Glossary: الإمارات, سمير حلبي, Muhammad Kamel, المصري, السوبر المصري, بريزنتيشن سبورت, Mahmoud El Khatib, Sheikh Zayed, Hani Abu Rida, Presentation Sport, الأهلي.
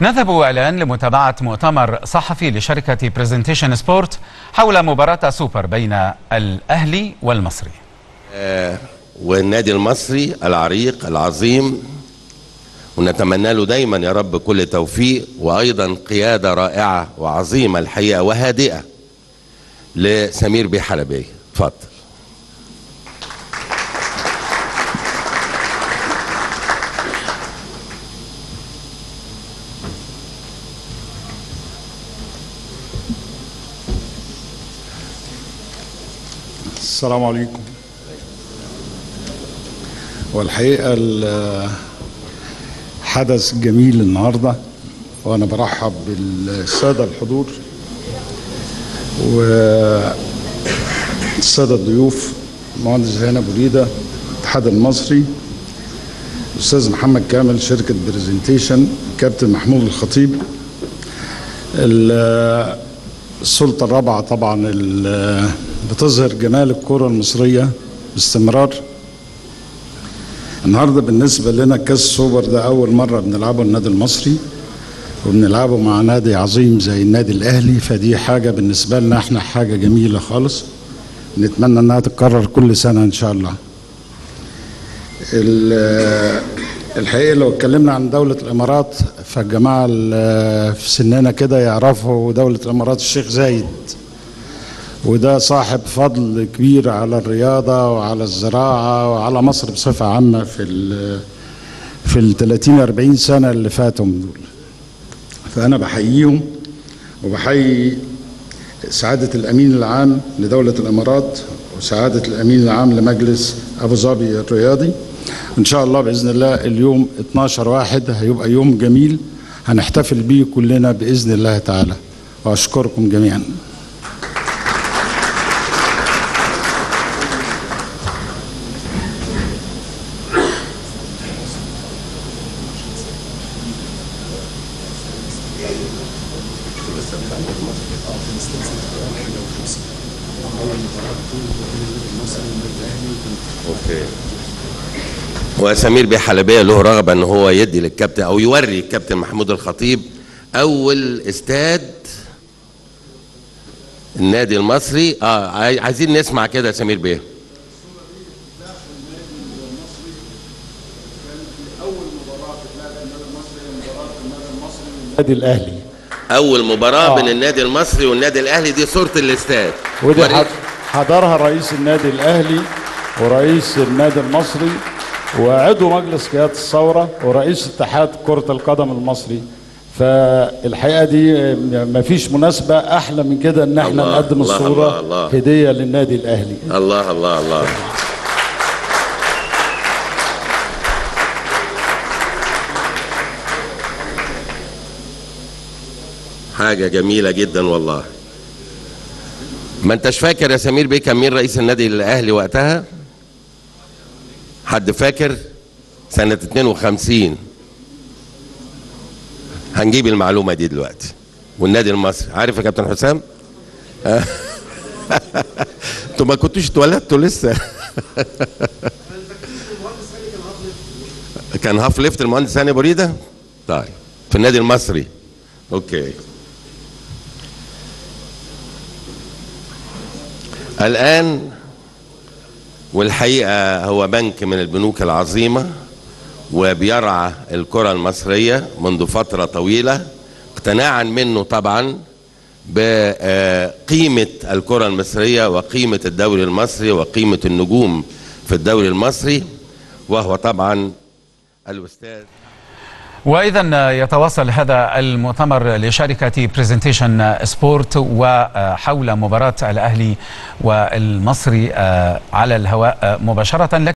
نثب إعلان لمتابعة مؤتمر صحفي لشركة بريزنتيشن سبورت حول مباراة سوبر بين الأهلي والمصري. والنادي المصري العريق العظيم، ونتمنى له دايما يا رب كل توفيق، وأيضا قيادة رائعة وعظيمة الحقيقة وهادئة لسمير بيه حلبي. اتفضل. السلام عليكم. والحقيقة الحدث جميل النهاردة، وأنا برحب بالسادة الحضور والسادة الضيوف، المهندس هاني أبو ريدة الاتحاد المصري، الأستاذ محمد كامل شركة بريزنتيشن، كابتن محمود الخطيب، السلطة الرابعة طبعا بتظهر جمال الكرة المصرية باستمرار. النهارده بالنسبة لنا كاس سوبر ده أول مرة بنلعبه النادي المصري، وبنلعبه مع نادي عظيم زي النادي الأهلي، فدي حاجة بالنسبة لنا احنا حاجة جميلة خالص، نتمنى إنها تتكرر كل سنة إن شاء الله. الحقيقة لو اتكلمنا عن دولة الإمارات، فالجماعة في سننا كده يعرفوا دولة الإمارات الشيخ زايد، وده صاحب فضل كبير على الرياضة وعلى الزراعة وعلى مصر بصفة عامة في ال 30-40 سنة اللي فاتوا دول. فأنا بحييهم، وبحيي سعادة الأمين العام لدولة الإمارات وسعادة الأمين العام لمجلس أبو ظبي الرياضي. إن شاء الله بإذن الله اليوم 12/1 هيبقى يوم جميل هنحتفل بيه كلنا بإذن الله تعالى، وأشكركم جميعا. وسمير بيه حلبيه له رغبه ان هو يدي للكابتن او يوري الكابتن محمود الخطيب اول استاد النادي المصري. عايزين نسمع كده سمير بيه. النادي الاهلي اول مباراه بين النادي المصري والنادي الاهلي، دي صوره الاستاد ودي حضرها رئيس النادي الاهلي ورئيس النادي المصري وعضو مجلس قيادة الثورة ورئيس اتحاد كرة القدم المصري. فالحقيقة دي مفيش مناسبة أحلى من كده إن احنا نقدم الصورة هدية للنادي الأهلي. الله الله الله. حاجة جميلة جدا والله. ما انتش فاكر يا سمير بيه كان مين رئيس النادي الأهلي وقتها؟ حد فاكر؟ سنة 52. هنجيب المعلومة دي دلوقتي. والنادي المصري، عارف يا كابتن حسام؟ انتوا ما كنتوش اتولدتوا لسه. كان هاف ليفت المهندس هاني أبو ريدة؟ طيب في النادي المصري. اوكي. الآن والحقيقة هو بنك من البنوك العظيمة، وبيرعى الكرة المصرية منذ فترة طويلة، اقتناعا منه طبعا بقيمة الكرة المصرية وقيمة الدوري المصري وقيمة النجوم في الدوري المصري، وهو طبعا الأستاذ. وإذا يتواصل هذا المؤتمر لشركة بريزنتيشن سبورت وحول مباراة الأهلي والمصري على الهواء مباشرة.